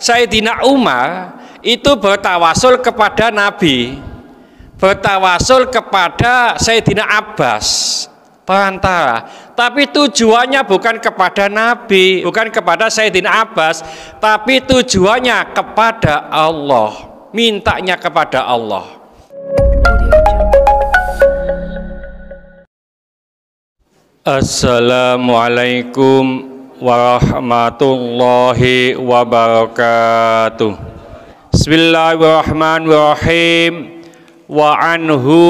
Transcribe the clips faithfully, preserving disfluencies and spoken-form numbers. Sayyidina Umar itu bertawasul kepada Nabi, bertawasul kepada Sayyidina Abbas perantara, tapi tujuannya bukan kepada Nabi, bukan kepada Sayyidina Abbas, tapi tujuannya kepada Allah, mintanya kepada Allah. Assalamualaikum warahmatullahi wabarakatuh. Bismillahirrahmanirrahim. Wa anhu,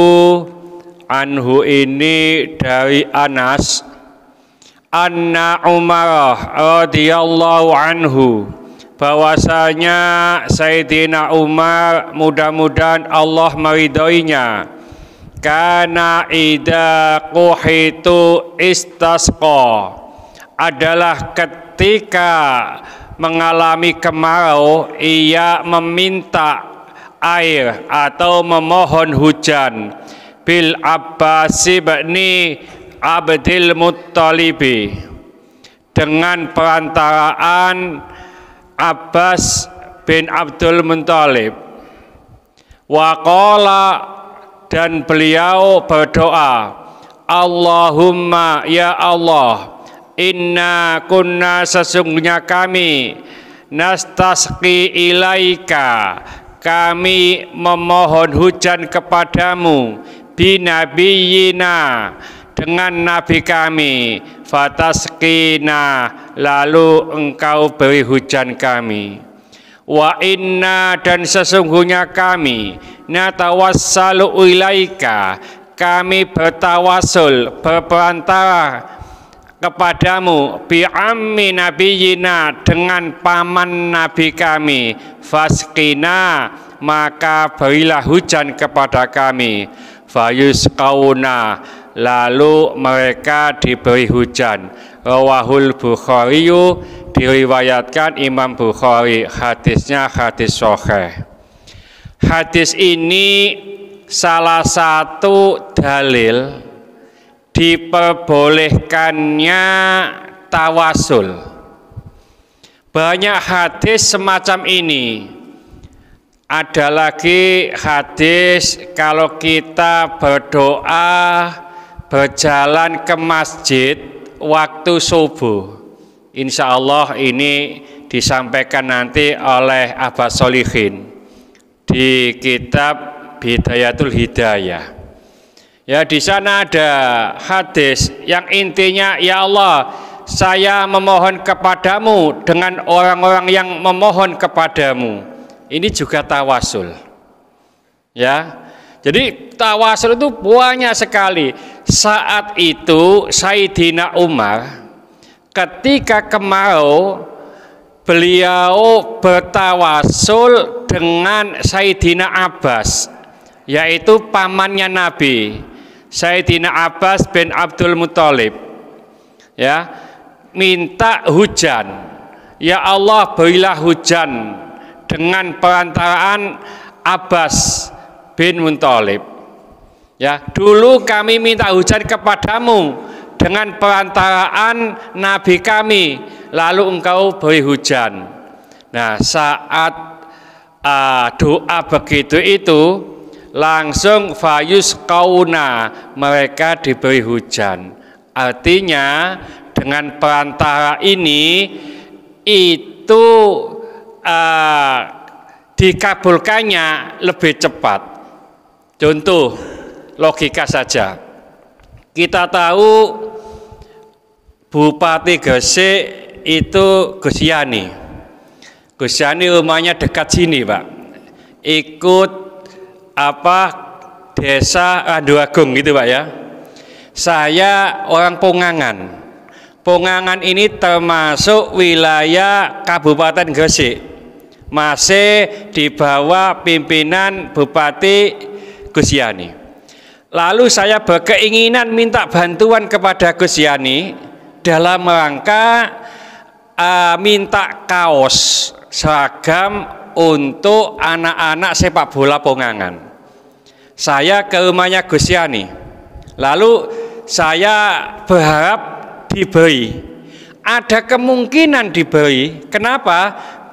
anhu ini dari Anas, anna Umar radhiyallahu anhu, bahwasanya Sayyidina Umar, mudah-mudahan Allah meridhoinya, kana idza quhitu istasqa, adalah ketika mengalami kemarau ia meminta air atau memohon hujan bil Abbas bin Abdul Muthalib, dengan perantaraan Abbas bin Abdul Muthalib. Wa qala, dan beliau berdoa, Allahumma ya Allah, inna kunna, sesungguhnya kami, nastasqi ilaika, kami memohon hujan kepadamu, binabiyina, dengan nabi kami, fatasqina, lalu engkau beri hujan kami. Wa inna, dan sesungguhnya kami, natawassalu ilaika, kami bertawasul, berperantara kepadamu, bi'ammi nabiyina, dengan paman nabi kami, fasqina, maka berilah hujan kepada kami, fayusqauna, lalu mereka diberi hujan. Rowahul Bukhari, diriwayatkan Imam Bukhari, hadisnya hadis sahih. Hadis ini salah satu dalil diperbolehkannya tawasul. Banyak hadis semacam ini. Ada lagi hadis kalau kita berdoa berjalan ke masjid waktu subuh. Insya Allah ini disampaikan nanti oleh Abah Solihin di kitab Bidayatul Hidayah. Ya, di sana ada hadis yang intinya, ya Allah, saya memohon kepadamu dengan orang-orang yang memohon kepadamu. Ini juga tawasul. Ya. Jadi tawasul itu banyak sekali. Saat itu Sayyidina Umar ketika kemarau beliau bertawasul dengan Sayyidina Abbas, yaitu pamannya Nabi, Sayyidina Abbas bin Abdul Muthalib, ya, minta hujan, ya Allah berilah hujan, dengan perantaraan Abbas bin Muthalib. Ya, dulu kami minta hujan kepadamu dengan perantaraan nabi kami, lalu engkau beri hujan. Nah, saat uh, doa begitu itu langsung fayus kauna, mereka diberi hujan. Artinya dengan perantara ini itu uh, dikabulkannya lebih cepat. Contoh logika saja. Kita tahu Bupati Gresik itu Gus Yani. Gus Yani rumahnya dekat sini, Pak. Ikut apa desa Randuragung gitu, Pak, ya. Saya orang Pongangan. Pongangan ini termasuk wilayah Kabupaten Gresik. Masih di bawah pimpinan Bupati Gus Yani. Lalu saya berkeinginan minta bantuan kepada Gus Yani dalam rangka uh, minta kaos seragam untuk anak-anak sepak bola Pongangan. Saya ke rumahnya Gus Yani, lalu saya berharap diberi. Ada kemungkinan diberi. Kenapa?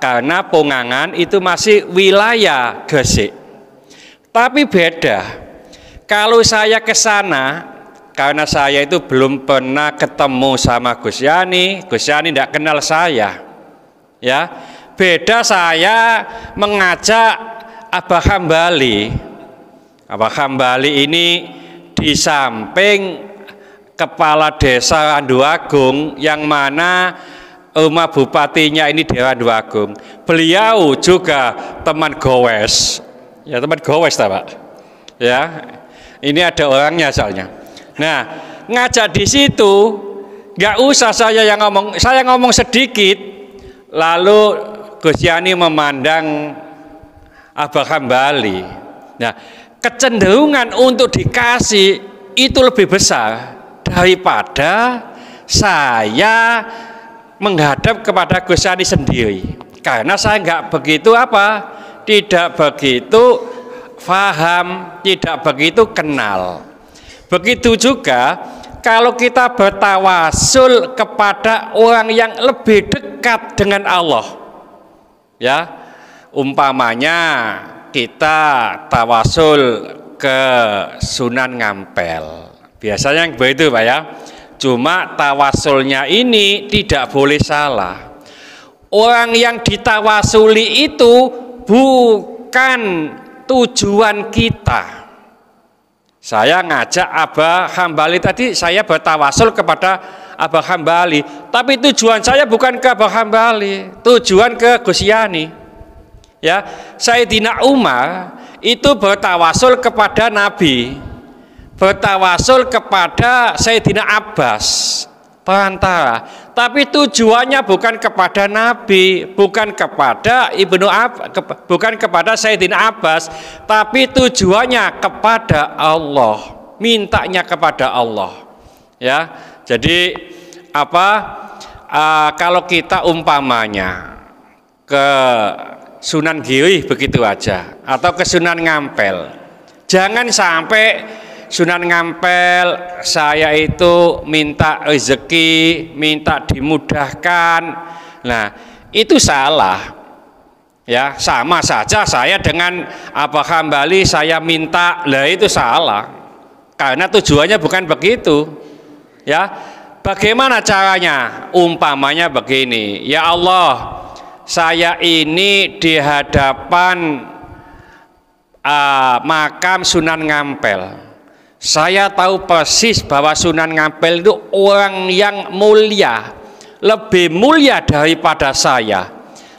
karena Pongangan itu masih wilayah Gresik. Tapi beda, kalau saya ke sana, karena saya itu belum pernah ketemu sama Gus Yani, Gus Yani tidak kenal saya, ya. Beda saya mengajak Abah Hambali. Abah Hambali ini di samping kepala desa Ando Agung, yang mana rumah bupatinya ini di Ando Agung. Beliau juga teman gowes, ya teman gowes, tak, Pak? Ya, ini ada orangnya soalnya. Nah, ngajak di situ, nggak usah saya yang ngomong, saya ngomong sedikit. Lalu Gus Yani memandang Abah Hambali. Nah, kecenderungan untuk dikasih itu lebih besar daripada saya menghadap kepada Gus Yani sendiri, karena saya nggak begitu apa, tidak begitu paham, tidak begitu kenal. Begitu juga kalau kita bertawasul kepada orang yang lebih dekat dengan Allah, ya, umpamanya kita tawasul ke Sunan Ngampel, biasanya yang begitu, Pak, ya. Cuma tawasulnya ini tidak boleh salah. Orang yang ditawasuli itu bukan tujuan kita. Saya ngajak Abah Hambali tadi, saya bertawasul kepada Abah Hambali, tapi tujuan saya bukan ke Abah Hambali, tujuan ke Gus Yani. Ya, Sayyidina Umar itu bertawasul kepada Nabi, bertawasul kepada Sayyidina Abbas perantara, tapi tujuannya bukan kepada Nabi, bukan kepada Ibnu Ab, ke, bukan kepada Sayyidina Abbas, tapi tujuannya kepada Allah, mintanya kepada Allah, ya. Jadi apa, uh, kalau kita umpamanya ke Sunan Giri begitu aja atau ke Sunan Ngampel, jangan sampai Sunan Ngampel saya itu minta rezeki, minta dimudahkan. Nah, itu salah, ya. Sama saja saya dengan Abah Hambali saya minta, lah itu salah, karena tujuannya bukan begitu, ya. Bagaimana caranya? Umpamanya begini, ya Allah, saya ini di hadapan uh, makam Sunan Ngampel. Saya tahu persis bahwa Sunan Ngampel itu orang yang mulia, lebih mulia daripada saya.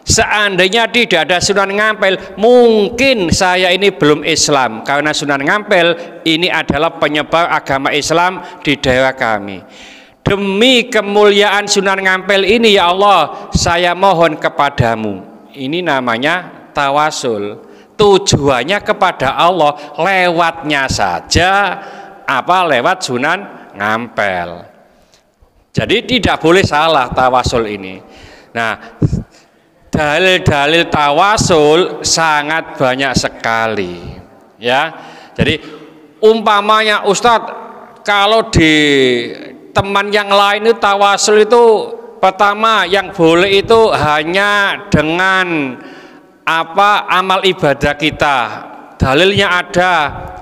Seandainya tidak ada Sunan Ngampel, mungkin saya ini belum Islam, karena Sunan Ngampel ini adalah penyebar agama Islam di daerah kami. Demi kemuliaan Sunan Ngampel ini, ya Allah, saya mohon kepadamu. Ini namanya tawasul. Tujuannya kepada Allah, lewatnya saja apa, lewat Sunan Ngampel. Jadi tidak boleh salah tawasul ini. Nah, dalil-dalil tawasul sangat banyak sekali, ya. Jadi umpamanya, Ustadz, kalau di teman yang lain itu tawasul itu pertama yang boleh itu hanya dengan apa, amal ibadah kita, dalilnya ada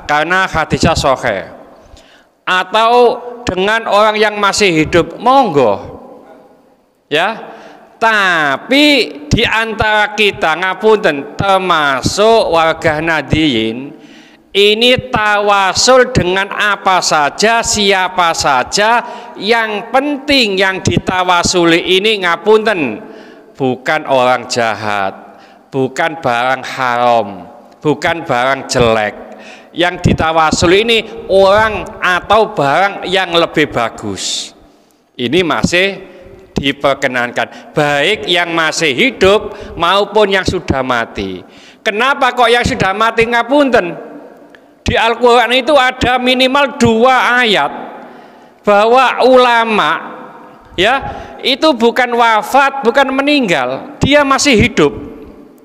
karena hadisnya sahih, atau dengan orang yang masih hidup, monggo, ya. Tapi diantara kita, ngapunten, termasuk warga Nadiyin, ini tawasul dengan apa saja, siapa saja. Yang penting yang ditawasuli ini, ngapunten, bukan orang jahat, bukan barang haram, bukan barang jelek. Yang ditawasul ini orang atau barang yang lebih bagus. Ini masih diperkenankan, baik yang masih hidup maupun yang sudah mati. Kenapa kok yang sudah mati, ngapunten? Di Al-Quran itu ada minimal dua ayat bahwa ulama, ya, itu bukan wafat, bukan meninggal, dia masih hidup.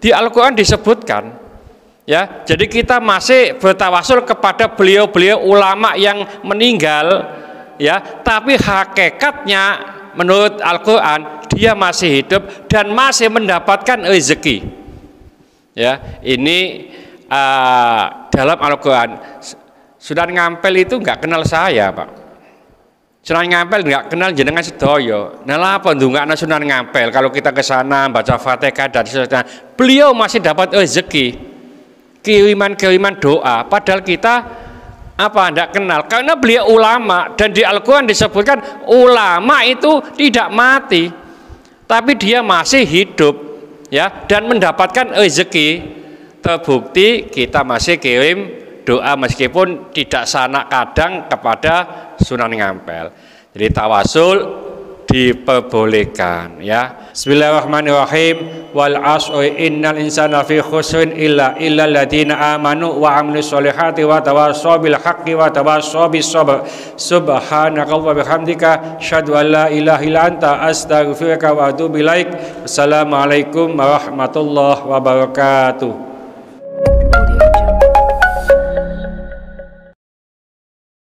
Di Al-Quran disebutkan, ya. Jadi kita masih bertawasul kepada beliau-beliau ulama yang meninggal, ya. Tapi hakikatnya menurut Al-Quran dia masih hidup dan masih mendapatkan rezeki. Ya, ini uh, dalam Al-Quran. Sunan Ngampel itu nggak kenal saya, Pak. Sunan Ngampel nggak kenal jenengan sedoyo. Nah, lapor nggak ada Sunan Ngampel. Kalau kita ke sana baca Fatihah dan seterusnya, beliau masih dapat rezeki, kiriman-kiriman doa. Padahal kita apa nggak kenal? Karena beliau ulama dan di Al-Quran disebutkan ulama itu tidak mati, tapi dia masih hidup, ya, dan mendapatkan rezeki. Terbukti kita masih kirim doa meskipun tidak sanak kadang kepada Sunan Ngampel. Jadi tawasul diperbolehkan, ya. Bismillahirrahmanirrahim. Wal asri innal insana fi khusrin illa illal ladzina amanu wa 'amilus solihati wa tawassaw bil haqqi wa tawassaw bis sabr. Subhanaka wa bihamdika asyhadu an la ilaha illa anta astaghfiruka wa atubu ilaik. Assalamualaikum warahmatullahi wabarakatuh.